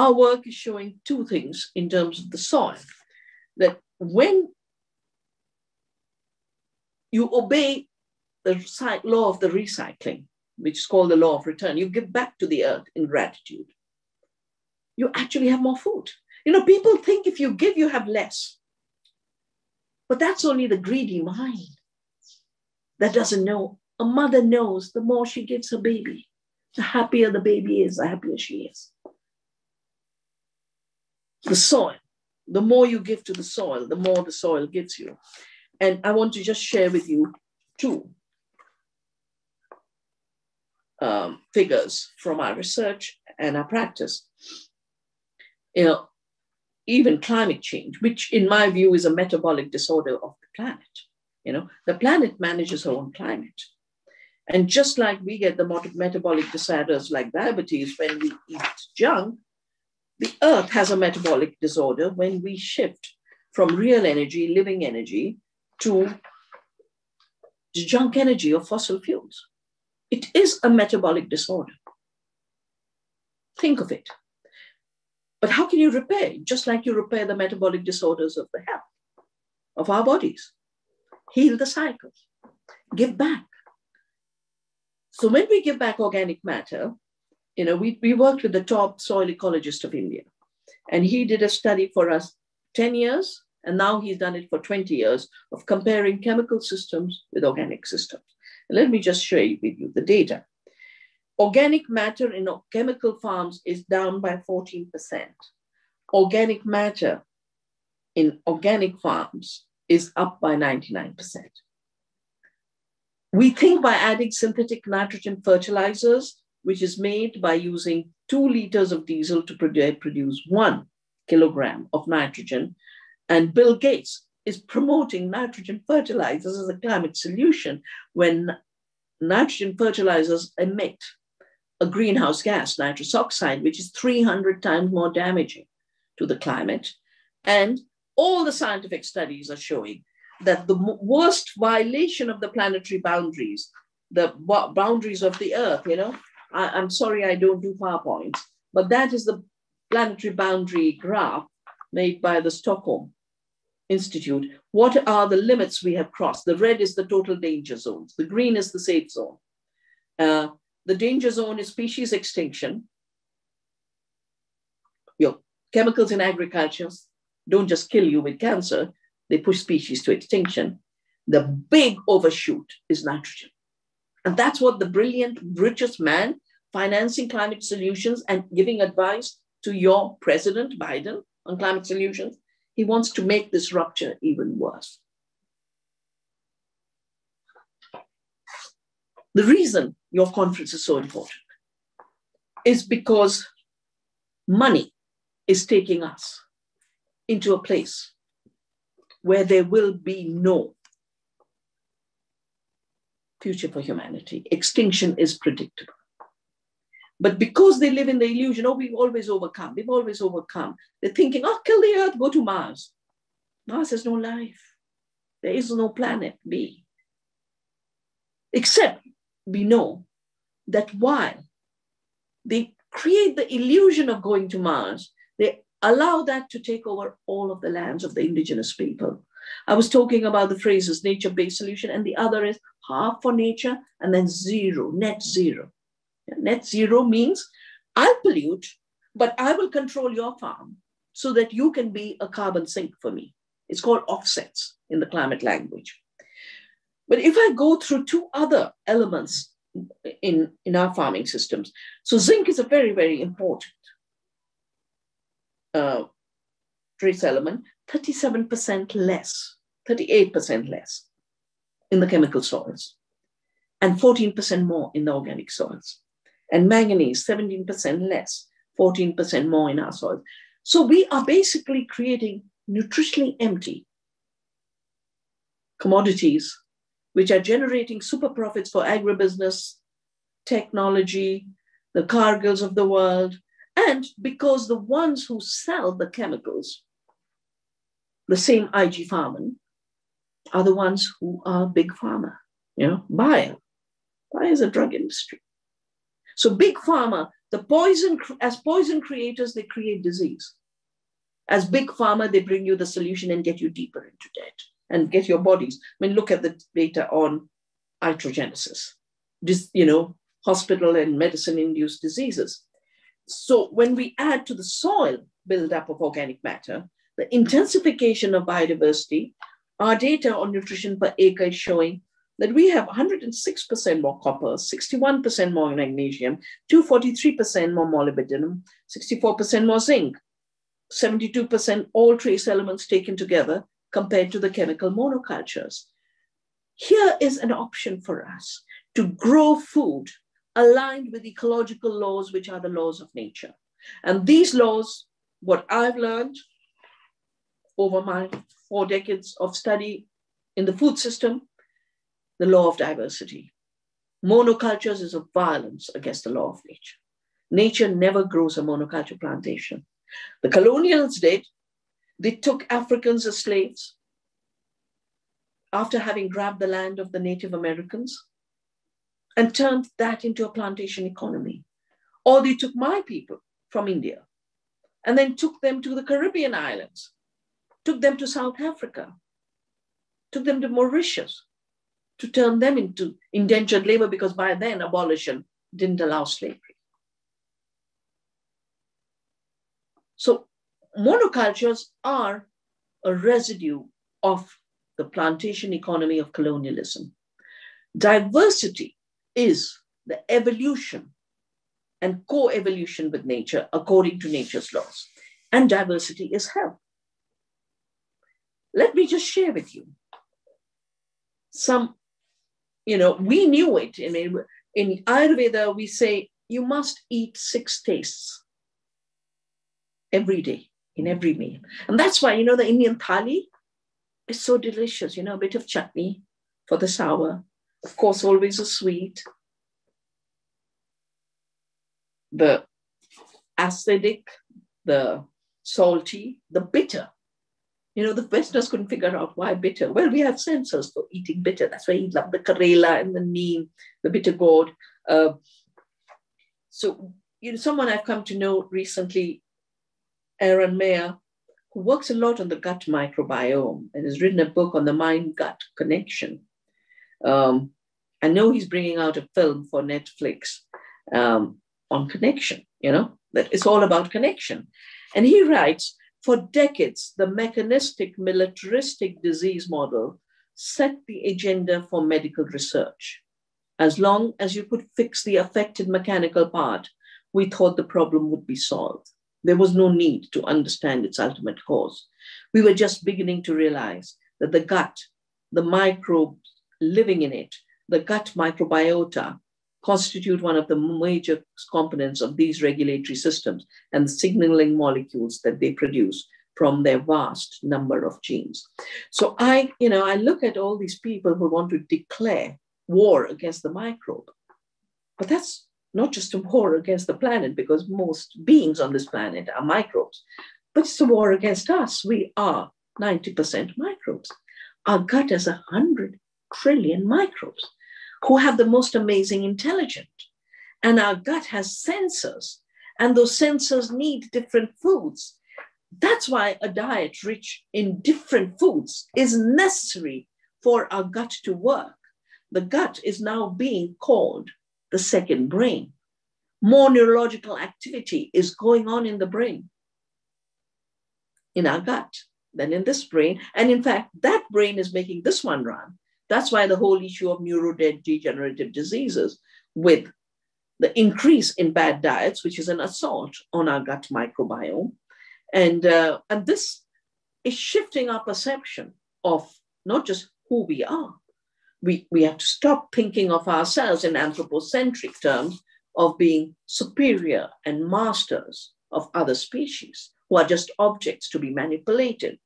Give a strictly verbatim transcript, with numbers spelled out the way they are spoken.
our work is showing two things in terms of the soil, that when you obey the law of the recycling, which is called the law of return, you give back to the earth in gratitude, you actually have more food. You know, people think if you give, you have less. But that's only the greedy mind that doesn't know. A mother knows the more she gives her baby, the happier the baby is, the happier she is. The soil, the more you give to the soil, the more the soil gives you. And I want to just share with you two um, figures from our research and our practice. You know, even climate change, which in my view is a metabolic disorder of the planet. You know, the planet manages her own climate. And just like we get the metabolic disorders like diabetes when we eat junk, the earth has a metabolic disorder when we shift from real energy, living energy, to junk energy or fossil fuels. It is a metabolic disorder. Think of it. But how can you repair? Just like you repair the metabolic disorders of the health of our bodies. Heal the cycle. Give back. So when we give back organic matter, you know, we, we worked with the top soil ecologist of India, and he did a study for us ten years, and now he's done it for twenty years of comparing chemical systems with organic systems. And let me just share with you the data. Organic matter in chemical farms is down by fourteen percent. Organic matter in organic farms is up by ninety-nine percent. We think by adding synthetic nitrogen fertilizers, which is made by using two liters of diesel to produce one kilogram of nitrogen. And Bill Gates is promoting nitrogen fertilizers as a climate solution when nitrogen fertilizers emit a greenhouse gas, nitrous oxide, which is three hundred times more damaging to the climate. And all the scientific studies are showing that the worst violation of the planetary boundaries, the boundaries of the earth, you know, I, I'm sorry I don't do PowerPoints, but that is the planetary boundary graph made by the Stockholm Institute. What are the limits we have crossed? The red is the total danger zones. The green is the safe zone. Uh, the danger zone is species extinction. Your chemicals in agriculture don't just kill you with cancer, they push species to extinction. The big overshoot is nitrogen. And that's what the brilliant, richest man financing climate solutions and giving advice to your president, Biden, on climate solutions, he wants to make this rupture even worse. The reason your conference is so important is because money is taking us into a place where there will be no future for humanity. Extinction is predictable. But because they live in the illusion, oh, we've always overcome, we've always overcome. They're thinking, oh, kill the earth, go to Mars. Mars has no life. There is no planet B. Except we know that while they create the illusion of going to Mars, they allow that to take over all of the lands of the indigenous people. I was talking about the phrases nature-based solution, and the other is half for nature and then zero, net zero. Net zero means I'll pollute, but I will control your farm so that you can be a carbon sink for me. It's called offsets in the climate language. But if I go through two other elements in, in our farming systems, so zinc is a very, very important uh, trace element, thirty-seven percent less, thirty-eight percent less in the chemical soils and fourteen percent more in the organic soils. And manganese, seventeen percent less, fourteen percent more in our soil. So we are basically creating nutritionally empty commodities, which are generating super profits for agribusiness, technology, the Cargills of the world. And because the ones who sell the chemicals, the same I G Farben, are the ones who are big pharma, you know, Bayer. Bayer is a drug industry. So big pharma The poison, as poison creators, they create disease. As big pharma, they bring you the solution and get you deeper into debt and get your bodies. I mean, look at the data on iatrogenesis, this, you know, hospital and medicine-induced diseases. So when we add to the soil buildup of organic matter, the intensification of biodiversity, our data on nutrition per acre is showing that we have one hundred six percent more copper, sixty-one percent more magnesium, two hundred forty-three percent more molybdenum, sixty-four percent more zinc, seventy-two percent all trace elements taken together compared to the chemical monocultures. Here is an option for us to grow food aligned with ecological laws, which are the laws of nature. And these laws, what I've learned over my four decades of study in the food system, the law of diversity. Monocultures is a violence against the law of nature. Nature never grows a monoculture plantation. The colonials did. They took Africans as slaves after having grabbed the land of the Native Americans and turned that into a plantation economy. Or they took my people from India and then took them to the Caribbean islands, took them to South Africa, took them to Mauritius to turn them into indentured labor, because by then abolition didn't allow slavery. So monocultures are a residue of the plantation economy of colonialism. Diversity is the evolution and co-evolution with nature according to nature's laws. And diversity is health. Let me just share with you some, you know, we knew it. I mean, in Ayurveda, we say you must eat six tastes every day, in every meal. And that's why, you know, the Indian thali is so delicious. You know, a bit of chutney for the sour. Of course, always a sweet. The acidic, the salty, the bitter. You know, the Westerners couldn't figure out why bitter. Well, we have sensors for eating bitter. That's why we love the Karela and the neem, the bitter gourd. Uh, so, you know, someone I've come to know recently, Aaron Mayer, who works a lot on the gut microbiome and has written a book on the mind-gut connection. Um, I know he's bringing out a film for Netflix um, on connection, you know, that it's all about connection. And he writes, for decades, the mechanistic militaristic disease model set the agenda for medical research. As long as you could fix the affected mechanical part, we thought the problem would be solved. There was no need to understand its ultimate cause. We were just beginning to realize that the gut, the microbes living in it, the gut microbiota, constitute one of the major components of these regulatory systems and the signaling molecules that they produce from their vast number of genes. So I, you know, I look at all these people who want to declare war against the microbe, but that's not just a war against the planet, because most beings on this planet are microbes, but it's a war against us. We are ninety percent microbes. Our gut has one hundred trillion microbes who have the most amazing intelligence. And our gut has sensors, and those sensors need different foods. That's why a diet rich in different foods is necessary for our gut to work. The gut is now being called the second brain. More neurological activity is going on in the brain, in our gut, than in this brain. And in fact, that brain is making this one run. That's why the whole issue of neurodegenerative diseases, with the increase in bad diets, which is an assault on our gut microbiome. And, uh, and this is shifting our perception of not just who we are. We, we have to stop thinking of ourselves in anthropocentric terms of being superior and masters of other species who are just objects to be manipulated